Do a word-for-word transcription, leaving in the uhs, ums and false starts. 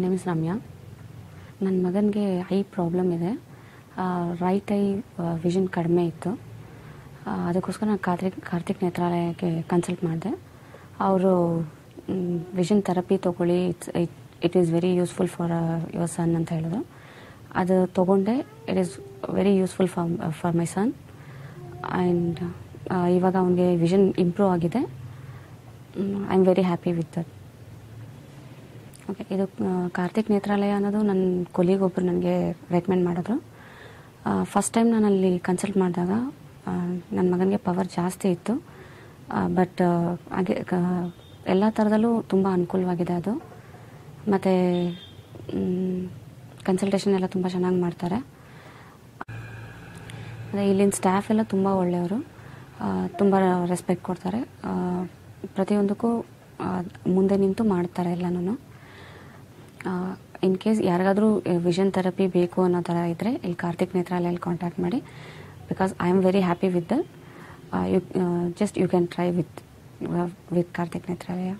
My name is Ramya. ನನ್ನ ಮಗನಿಗೆ eye problem ಇದೆ, ರೈಟ್ ಐ ವಿಷನ್ ಕಡಿಮೆ ಇತ್ತು. ಅದಕ್ಕೋಸ್ಕರ ನಾನು ಕಾರ್ತಿಕ್ ಕಾರ್ತಿಕ್ ನೇತ್ರಾಲಯಕ್ಕೆ ಕನ್ಸಲ್ಟ್ ಮಾಡಿದೆ. ಅವರು ವಿಷನ್ ಥೆರಪಿ ತೊಗೊಳ್ಳಿ, it's it is very useful for your son ಅಂತ ಹೇಳಿದ್ರು. ಅದು ತೊಗೊಂಡೆ. It is very useful for for my son and ಇವಾಗ ಅವನಿಗೆ ವಿಷನ್ ಇಂಪ್ರೂವ್ ಆಗಿದೆ. I am very happy with that. Okay, ಇದು ಕಾರ್ತಿಕ್ ನೇತ್ರಾಲಯ ಅನ್ನೋದು ನನ್ನ ಕೊಲೀಗ್ ಒಬ್ಬರು ನನಗೆ ರೆಕಮೆಂಡ್ ಮಾಡಿದ್ರು. ಫಸ್ಟ್ ಟೈಮ್ ನಾನು ಅಲ್ಲಿ ಕನ್ಸಲ್ಟ್ ಮಾಡಿದಾಗ ನನ್ನ ಮಗನಿಗೆ ಪವರ್ ಜಾಸ್ತಿ ಇತ್ತು, ಬಟ್ ಹಾಗೆ ಎಲ್ಲ ಥರದಲ್ಲೂ ತುಂಬ ಅನುಕೂಲವಾಗಿದೆ ಅದು. ಮತ್ತು ಕನ್ಸಲ್ಟೇಷನ್ ಎಲ್ಲ ತುಂಬ ಚೆನ್ನಾಗಿ ಮಾಡ್ತಾರೆ. ಮತ್ತು ಇಲ್ಲಿನ ಸ್ಟಾಫ್ ಎಲ್ಲ ತುಂಬ ಒಳ್ಳೆಯವರು, ತುಂಬ ರೆಸ್ಪೆಕ್ಟ್ ಕೊಡ್ತಾರೆ. ಪ್ರತಿಯೊಂದಕ್ಕೂ ಮುಂದೆ ನಿಂತು ಮಾಡ್ತಾರೆ ಎಲ್ಲನೂ. ಇನ್ ಕೇಸ್ ಯಾರಿಗಾದರೂ ವಿಷನ್ ಥೆರಪಿ ಬೇಕು ಅನ್ನೋ ಥರ ಇದ್ದರೆ ಇಲ್ಲಿ ಕಾರ್ತಿಕ್ ನೇತ್ರಾಲಯಲ್ಲಿ ಕಾಂಟ್ಯಾಕ್ಟ್ ಮಾಡಿ, because I am very happy with that. You just you can try with with Karthik Netralaya.